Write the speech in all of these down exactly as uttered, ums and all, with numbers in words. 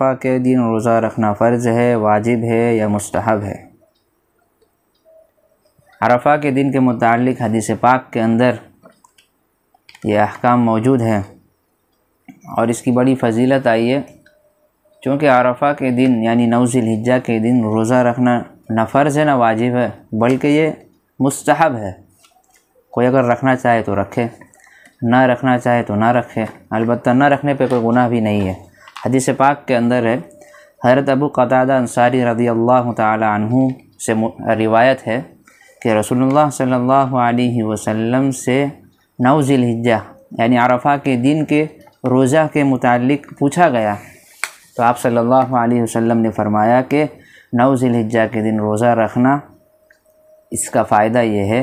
अरफा के दिन रोज़ा रखना फ़र्ज़ है, वाजिब है या मुस्तहब है? अरफा के दिन के मुताल्लिक़ हदीस पाक के अंदर यह अहकाम मौजूद हैं और इसकी बड़ी फजीलत आई है। चूँकि अरफा के दिन यानी नौ ज़िलहिज्जा के दिन रोज़ा रखना ना फ़र्ज़ है ना वाजिब है, बल्कि ये मुस्तहब है। कोई अगर रखना चाहे तो रखे, ना रखना चाहे तो ना रखे। अलबत्ता ना रखने पे कोई गुनाह भी नहीं है। हदीस पाक के अंदर है, हज़रत अबू क़तादा अंसारी रज़ियल्लाहु तआला अन्हु से रिवायत है कि रसूलुल्लाह सल्लल्लाहु अलैहि वसल्लम से नौ ज़िलहिज्जा यानी अरफा के दिन के रोज़ा के मुतालिक पूछा गया तो आप सल्लल्लाहु अलैहि वसल्लम ने फरमाया कि नौ ज़िलहिज्जा के दिन रोज़ा रखना, इसका फ़ायदा ये है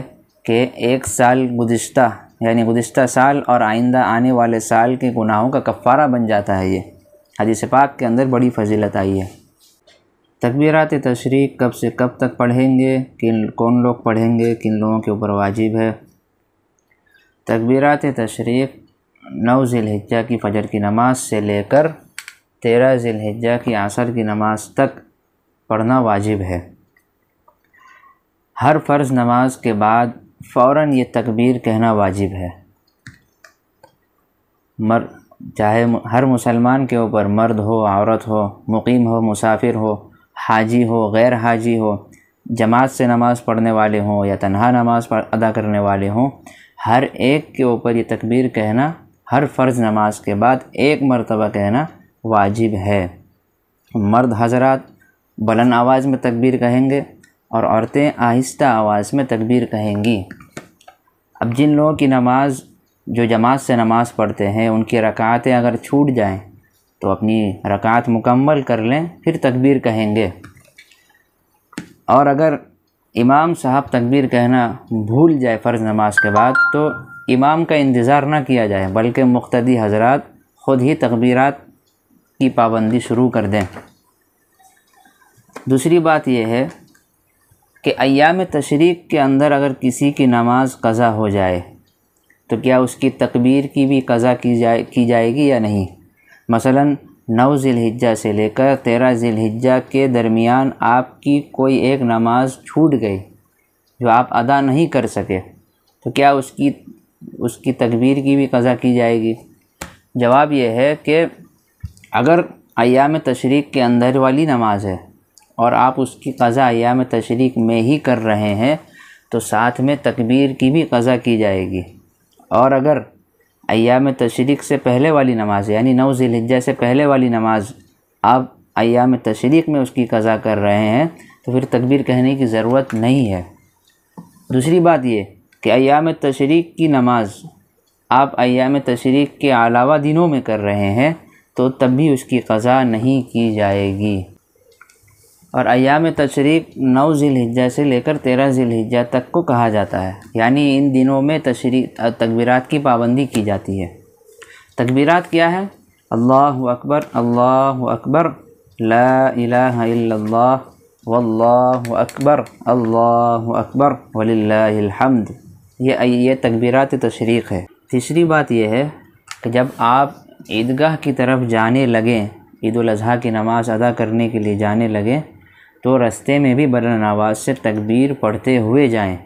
कि एक साल गुज़िश्ता यानी गुज़िश्ता साल और आइंदा आने वाले साल के गुनाहों का कफ़ारा बन जाता है। ये हदीस पाक के अंदर बड़ी फजीलत आई है। तकबीरात तशरीक कब से कब तक पढ़ेंगे, किन कौन लोग पढ़ेंगे, किन लोगों के ऊपर वाजिब है? तकबीरात तशरीक नौ ज़िलहिज्जा की फ़जर की नमाज से लेकर तेरह ज़िलहिज्जा की आसर की नमाज तक पढ़ना वाजिब है। हर फ़र्ज़ नमाज के बाद फ़ौरन ये तकबीर कहना वाजिब है। मर चाहे हर मुसलमान के ऊपर, मर्द हो, औरत हो, मुक़ीम हो, मुसाफिर हो, हाजी हो, गैर हाजी हो, जमात से नमाज़ पढ़ने वाले हों या तन्हा नमाज़ अदा करने वाले हों, हर एक के ऊपर ये तकबीर कहना हर फ़र्ज़ नमाज के बाद एक मरतबा कहना वाजिब है। मर्द हज़रात बुलंद आवाज़ में तकबीर कहेंगे और औरतें आहिस्ता आवाज़ में तकबीर कहेंगी। अब जिन लोगों की नमाज़ जो जमात से नमाज़ पढ़ते हैं उनकी रकातें अगर छूट जाएं तो अपनी रकात मुकम्मल कर लें, फिर तकबीर कहेंगे। और अगर इमाम साहब तकबीर कहना भूल जाए फ़र्ज़ नमाज के बाद तो इमाम का इंतज़ार ना किया जाए, बल्कि मुक़्तदी हज़रात ख़ुद ही तकबीरात की पाबंदी शुरू कर दें। दूसरी बात यह है कि अय्याम तशरीक के अंदर अगर किसी की नमाज़ क़ज़ा हो जाए तो क्या उसकी तकबीर की भी क़ज़ा की जाए की जाएगी या नहीं? मसलन नौ ज़िलहिज्जा से लेकर तेरह ज़िलहिज्जा के दरमियान आपकी कोई एक नमाज छूट गई जो आप अदा नहीं कर सके तो क्या उसकी उसकी तकबीर की भी क़ज़ा की जाएगी? जवाब यह है कि अगर अय्याम तशरीक के अंदर वाली नमाज है और आप उसकी क़ज़ा अय्याम तशरीक में ही कर रहे हैं तो साथ में तकबीर की भी क़ज़ा की जाएगी। और अगर अय्याम तशरीक से पहले वाली नमाज यानी नौ ज़िलहिज्जा से पहले वाली नमाज आप अय्याम तशरीक में उसकी क़ज़ा कर रहे हैं तो फिर तकबीर कहने की ज़रूरत नहीं है। दूसरी बात ये कि अय्याम तशरीक की नमाज आप अय्याम तशरीक के अलावा दिनों में कर रहे हैं तो तब भी उसकी क़ज़ा नहीं की जाएगी। और अय्याम तशरीक नौ ज़िलहिज्जा से लेकर तेरह ज़िलहिज्जा तक को कहा जाता है, यानी इन दिनों में तशरीक तकबीरात की पाबंदी की जाती है। तकबीरात क्या है? अल्लाहु अकबर, अल्लाहु अकबर, ला इलाहा इल्लल्लाह, वल्लाहु अकबर, अल्लाहु अकबर, वलिल्लाहिल हम्द। ये ये तकबीरात तशरीक है। तीसरी बात यह है कि जब आप ईदगाह की तरफ जाने लगें, ईद उल अज़हा की नमाज़ अदा करने के लिए जाने लगें तो रास्ते में भी बुलंद आवाज़ से तकबीर पढ़ते हुए जाएं।